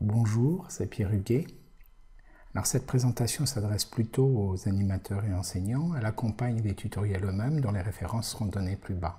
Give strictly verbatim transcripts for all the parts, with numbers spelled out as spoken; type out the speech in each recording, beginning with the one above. Bonjour, c'est Pierre Huguet. Alors cette présentation s'adresse plutôt aux animateurs et enseignants. Elle accompagne des tutoriels eux-mêmes dont les références seront données plus bas.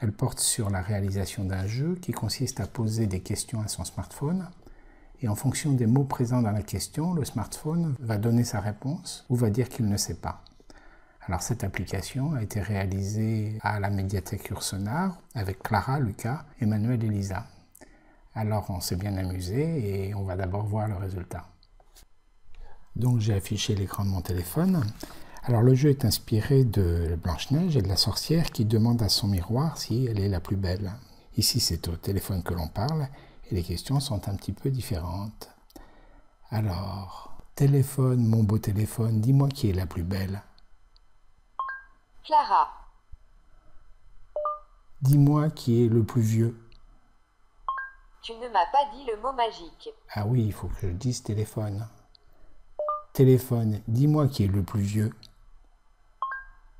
Elle porte sur la réalisation d'un jeu qui consiste à poser des questions à son smartphone et en fonction des mots présents dans la question, le smartphone va donner sa réponse ou va dire qu'il ne sait pas. Alors cette application a été réalisée à la médiathèque Ursenar avec Clara, Lucas, Emmanuel et Lisa. Alors on s'est bien amusé et on va d'abord voir le résultat. Donc j'ai affiché l'écran de mon téléphone. Alors le jeu est inspiré de Blanche-Neige et de la sorcière qui demande à son miroir si elle est la plus belle. Ici c'est au téléphone que l'on parle et les questions sont un petit peu différentes. Alors, téléphone, mon beau téléphone, dis-moi qui est la plus belle. Clara. Dis-moi qui est le plus vieux. Tu ne m'as pas dit le mot magique. Ah oui, il faut que je dise téléphone. Téléphone, dis-moi qui est le plus vieux.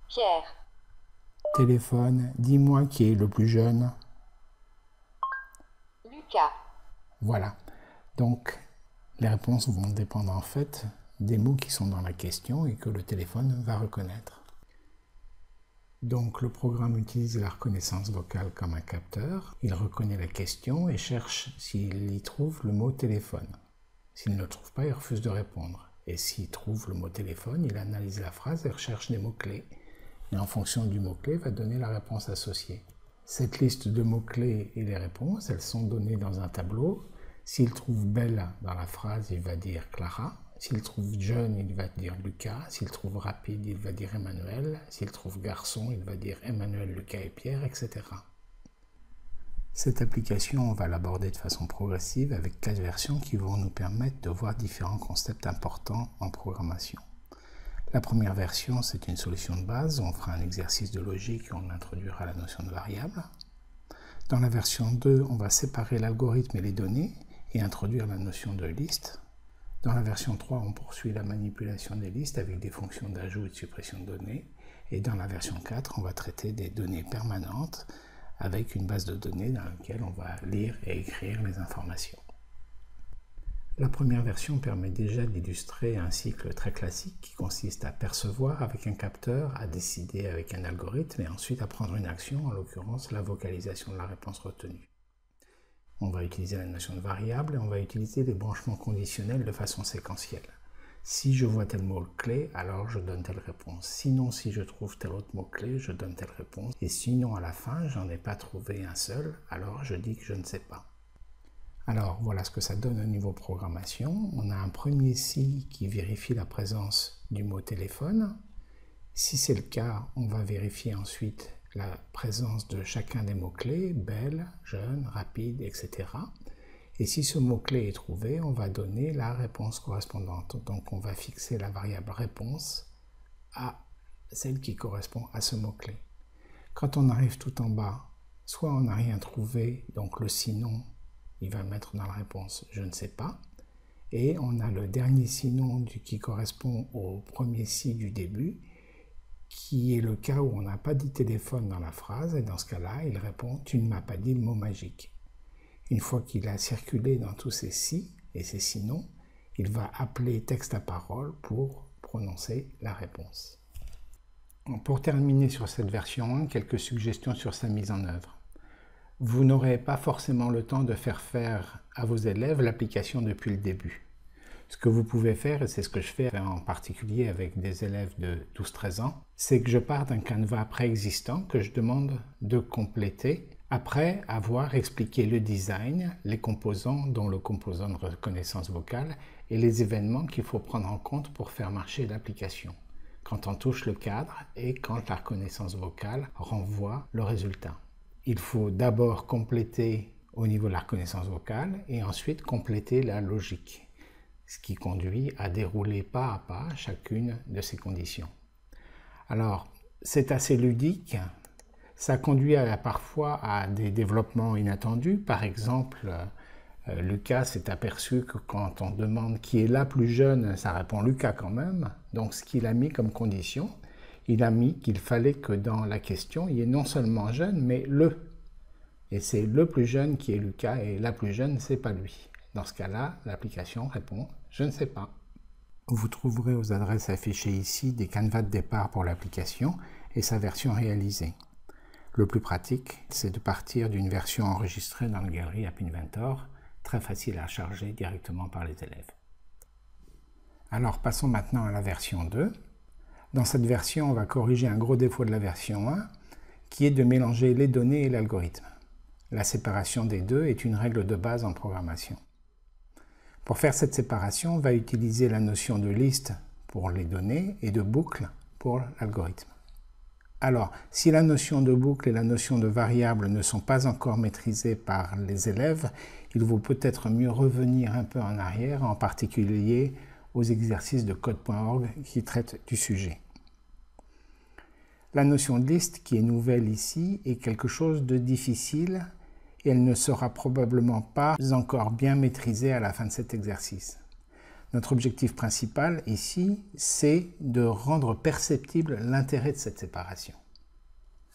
Pierre. Téléphone, dis-moi qui est le plus jeune. Lucas. Voilà. Donc, les réponses vont dépendre en fait des mots qui sont dans la question et que le téléphone va reconnaître. Donc, le programme utilise la reconnaissance vocale comme un capteur. Il reconnaît la question et cherche s'il y trouve le mot téléphone. S'il ne le trouve pas, il refuse de répondre. Et s'il trouve le mot téléphone, il analyse la phrase et recherche des mots-clés. Et en fonction du mot-clé, va donner la réponse associée. Cette liste de mots-clés et les réponses, elles sont données dans un tableau. S'il trouve belle dans la phrase, il va dire Clara. S'il trouve jeune, il va dire Lucas. S'il trouve rapide, il va dire Emmanuel. S'il trouve garçon, il va dire Emmanuel, Lucas et Pierre, et cetera. Cette application, on va l'aborder de façon progressive avec quatre versions qui vont nous permettre de voir différents concepts importants en programmation. La première version, c'est une solution de base. On fera un exercice de logique et on introduira la notion de variable. Dans la version deux, on va séparer l'algorithme et les données et introduire la notion de liste. Dans la version trois, on poursuit la manipulation des listes avec des fonctions d'ajout et de suppression de données. Et dans la version quatre, on va traiter des données permanentes avec une base de données dans laquelle on va lire et écrire les informations. La première version permet déjà d'illustrer un cycle très classique qui consiste à percevoir avec un capteur, à décider avec un algorithme et ensuite à prendre une action, en l'occurrence la vocalisation de la réponse retenue. On va utiliser la notion de variable et on va utiliser des branchements conditionnels de façon séquentielle. Si je vois tel mot-clé, alors je donne telle réponse. Sinon, si je trouve tel autre mot-clé, je donne telle réponse. Et sinon, à la fin, j'en ai pas trouvé un seul, alors je dis que je ne sais pas. Alors, voilà ce que ça donne au niveau programmation. On a un premier si qui vérifie la présence du mot téléphone. Si c'est le cas, on va vérifier ensuite la présence de chacun des mots-clés, belle, jeune, rapide, et cetera. Et si ce mot-clé est trouvé, on va donner la réponse correspondante. Donc on va fixer la variable réponse à celle qui correspond à ce mot-clé. Quand on arrive tout en bas, soit on n'a rien trouvé, donc le sinon, il va mettre dans la réponse je ne sais pas. Et on a le dernier sinon du, qui correspond au premier si du début, qui est le cas où on n'a pas dit téléphone dans la phrase, et dans ce cas-là, il répond tu ne m'as pas dit le mot magique. Une fois qu'il a circulé dans tous ces si et ces sinon, il va appeler texte à parole pour prononcer la réponse. Pour terminer sur cette version un, quelques suggestions sur sa mise en œuvre. Vous n'aurez pas forcément le temps de faire faire à vos élèves l'application depuis le début. Ce que vous pouvez faire, et c'est ce que je fais en particulier avec des élèves de douze treize ans, c'est que je pars d'un canevas préexistant que je demande de compléter après avoir expliqué le design, les composants, dont le composant de reconnaissance vocale, et les événements qu'il faut prendre en compte pour faire marcher l'application, quand on touche le cadre et quand la reconnaissance vocale renvoie le résultat. Il faut d'abord compléter au niveau de la reconnaissance vocale et ensuite compléter la logique, ce qui conduit à dérouler pas à pas chacune de ces conditions. Alors, c'est assez ludique. Ça conduit à, parfois à des développements inattendus. Par exemple, euh, Lucas s'est aperçu que quand on demande qui est la plus jeune, ça répond Lucas quand même. Donc ce qu'il a mis comme condition, il a mis qu'il fallait que dans la question, il y ait non seulement jeune, mais le. Et c'est le plus jeune qui est Lucas et la plus jeune, c'est pas lui. Dans ce cas-là, l'application répond « Je ne sais pas ». Vous trouverez aux adresses affichées ici des canevas de départ pour l'application et sa version réalisée. Le plus pratique, c'est de partir d'une version enregistrée dans la galerie App Inventor, très facile à charger directement par les élèves. Alors passons maintenant à la version deux. Dans cette version, on va corriger un gros défaut de la version un, qui est de mélanger les données et l'algorithme. La séparation des deux est une règle de base en programmation. Pour faire cette séparation, on va utiliser la notion de liste pour les données et de boucle pour l'algorithme. Alors, si la notion de boucle et la notion de variable ne sont pas encore maîtrisées par les élèves, il vaut peut-être mieux revenir un peu en arrière, en particulier aux exercices de code point org qui traitent du sujet. La notion de liste, qui est nouvelle ici, est quelque chose de difficile et elle ne sera probablement pas encore bien maîtrisée à la fin de cet exercice. Notre objectif principal ici, c'est de rendre perceptible l'intérêt de cette séparation.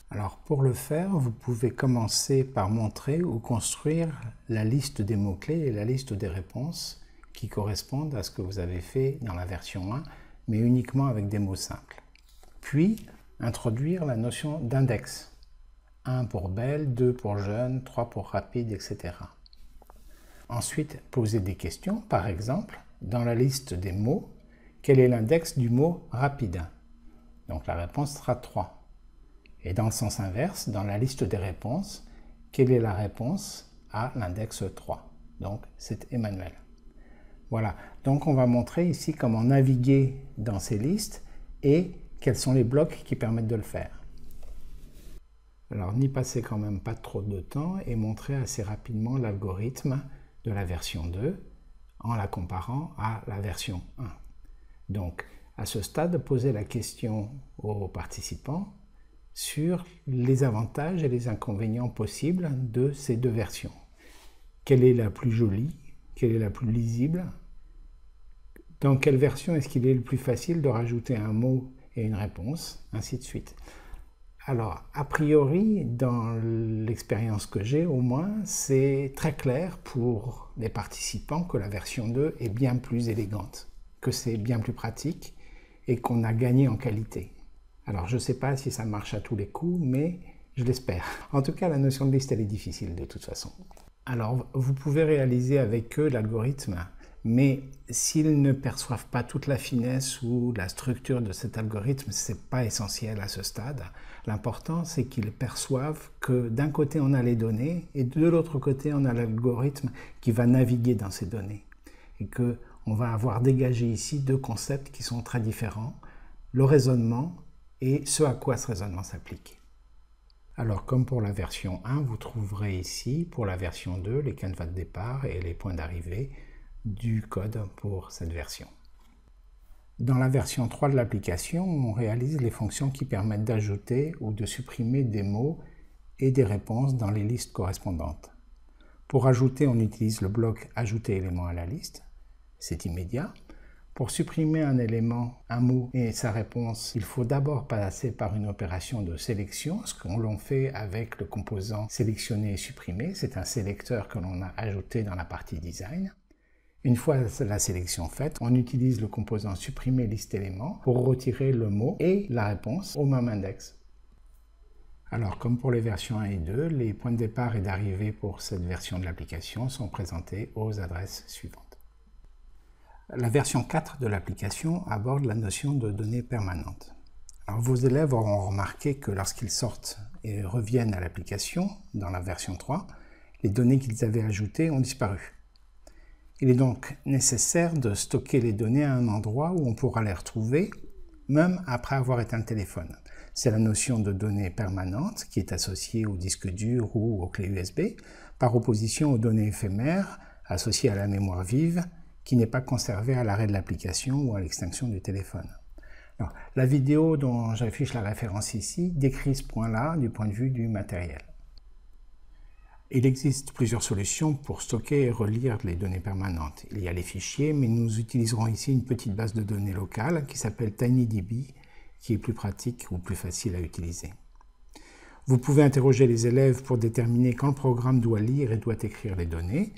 Alors pour le faire, vous pouvez commencer par montrer ou construire la liste des mots-clés et la liste des réponses qui correspondent à ce que vous avez fait dans la version un, mais uniquement avec des mots simples. Puis, introduire la notion d'index. un pour belle, deux pour jeune, trois pour rapide, et cetera. Ensuite, poser des questions, par exemple, dans la liste des mots, quel est l'index du mot « rapide » Donc la réponse sera trois. Et dans le sens inverse, dans la liste des réponses, quelle est la réponse à l'index trois Donc c'est Emmanuel. Voilà, donc on va montrer ici comment naviguer dans ces listes et quels sont les blocs qui permettent de le faire. Alors n'y passez quand même pas trop de temps et montrez assez rapidement l'algorithme de la version deux, en la comparant à la version un. Donc, à ce stade, posez la question aux participants sur les avantages et les inconvénients possibles de ces deux versions. Quelle est la plus jolie? Quelle est la plus lisible? Dans quelle version est-ce qu'il est le plus facile de rajouter un mot et une réponse? Ainsi de suite. Alors, a priori, dans l'expérience que j'ai au moins, c'est très clair pour les participants que la version deux est bien plus élégante, que c'est bien plus pratique et qu'on a gagné en qualité. Alors, je ne sais pas si ça marche à tous les coups, mais je l'espère. En tout cas, la notion de liste, elle est difficile de toute façon. Alors, vous pouvez réaliser avec eux l'algorithme, mais s'ils ne perçoivent pas toute la finesse ou la structure de cet algorithme, ce n'est pas essentiel à ce stade. L'important, c'est qu'ils perçoivent que d'un côté, on a les données et de l'autre côté, on a l'algorithme qui va naviguer dans ces données. Et qu'on va avoir dégagé ici deux concepts qui sont très différents, le raisonnement et ce à quoi ce raisonnement s'applique. Alors, comme pour la version un, vous trouverez ici, pour la version deux, les canevas de départ et les points d'arrivée du code pour cette version. Dans la version trois de l'application, on réalise les fonctions qui permettent d'ajouter ou de supprimer des mots et des réponses dans les listes correspondantes. Pour ajouter, on utilise le bloc « Ajouter élément à la liste », c'est immédiat. Pour supprimer un élément, un mot et sa réponse, il faut d'abord passer par une opération de sélection, ce que l'on fait avec le composant « Sélectionner et supprimer », c'est un sélecteur que l'on a ajouté dans la partie « Design ». Une fois la sélection faite, on utilise le composant supprimer liste éléments pour retirer le mot et la réponse au même index. Alors, comme pour les versions un et deux, les points de départ et d'arrivée pour cette version de l'application sont présentés aux adresses suivantes. La version quatre de l'application aborde la notion de données permanentes. Alors, vos élèves auront remarqué que lorsqu'ils sortent et reviennent à l'application, dans la version trois, les données qu'ils avaient ajoutées ont disparu. Il est donc nécessaire de stocker les données à un endroit où on pourra les retrouver, même après avoir éteint le téléphone. C'est la notion de données permanentes qui est associée au disque dur ou aux clés U S B, par opposition aux données éphémères associées à la mémoire vive, qui n'est pas conservée à l'arrêt de l'application ou à l'extinction du téléphone. Alors, la vidéo dont j'affiche la référence ici décrit ce point-là du point de vue du matériel. Il existe plusieurs solutions pour stocker et relire les données permanentes. Il y a les fichiers, mais nous utiliserons ici une petite base de données locale qui s'appelle TinyDB, qui est plus pratique ou plus facile à utiliser. Vous pouvez interroger les élèves pour déterminer quand le programme doit lire et doit écrire les données.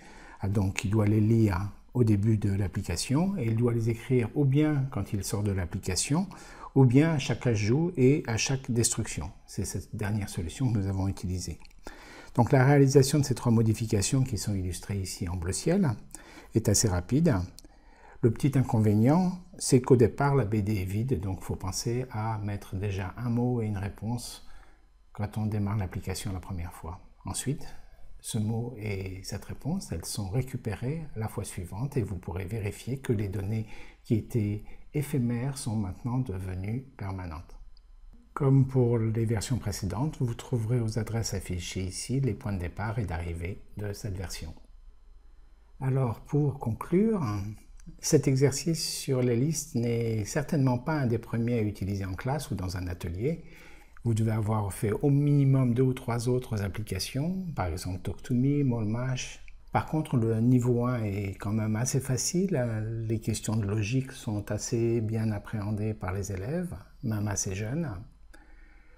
donc il doit les lire au début de l'application et il doit les écrire ou bien quand il sort de l'application ou bien à chaque ajout et à chaque destruction. C'est cette dernière solution que nous avons utilisée. Donc la réalisation de ces trois modifications qui sont illustrées ici en bleu ciel est assez rapide. Le petit inconvénient, c'est qu'au départ, la B D est vide, donc il faut penser à mettre déjà un mot et une réponse quand on démarre l'application la première fois. Ensuite, ce mot et cette réponse, elles sont récupérées la fois suivante et vous pourrez vérifier que les données qui étaient éphémères sont maintenant devenues permanentes. Comme pour les versions précédentes, vous trouverez aux adresses affichées ici les points de départ et d'arrivée de cette version. Alors, pour conclure, cet exercice sur les listes n'est certainement pas un des premiers à utiliser en classe ou dans un atelier. Vous devez avoir fait au minimum deux ou trois autres applications, par exemple TalkToMe, Molmash. Par contre, le niveau un est quand même assez facile. Les questions de logique sont assez bien appréhendées par les élèves, même assez jeunes.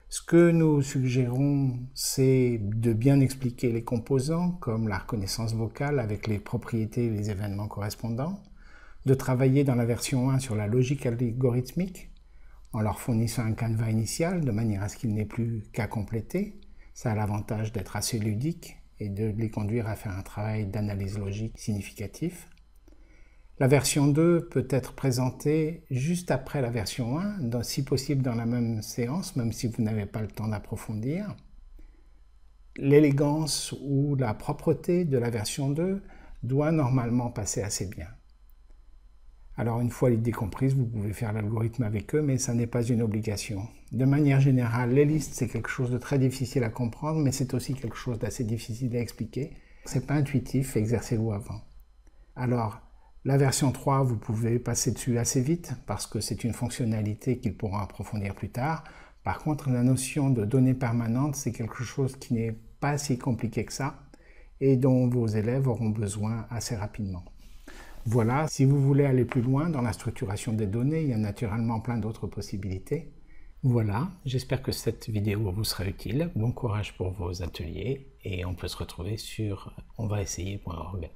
Ce que nous suggérons, c'est de bien expliquer les composants, comme la reconnaissance vocale avec les propriétés et les événements correspondants, de travailler dans la version un sur la logique algorithmique en leur fournissant un canevas initial de manière à ce qu'il n'ait plus qu'à compléter. Ça a l'avantage d'être assez ludique et de les conduire à faire un travail d'analyse logique significatif. La version deux peut être présentée juste après la version un, dans, si possible dans la même séance, même si vous n'avez pas le temps d'approfondir. L'élégance ou la propreté de la version deux doit normalement passer assez bien. Alors une fois l'idée comprise, vous pouvez faire l'algorithme avec eux, mais ça n'est pas une obligation. De manière générale, les listes, c'est quelque chose de très difficile à comprendre, mais c'est aussi quelque chose d'assez difficile à expliquer. C'est pas intuitif, exercez-vous avant. Alors, la version trois, vous pouvez passer dessus assez vite, parce que c'est une fonctionnalité qu'ils pourront approfondir plus tard. Par contre, la notion de données permanentes, c'est quelque chose qui n'est pas si compliqué que ça, et dont vos élèves auront besoin assez rapidement. Voilà, si vous voulez aller plus loin dans la structuration des données, il y a naturellement plein d'autres possibilités. Voilà, j'espère que cette vidéo vous sera utile. Bon courage pour vos ateliers et on peut se retrouver sur on va essayer point org.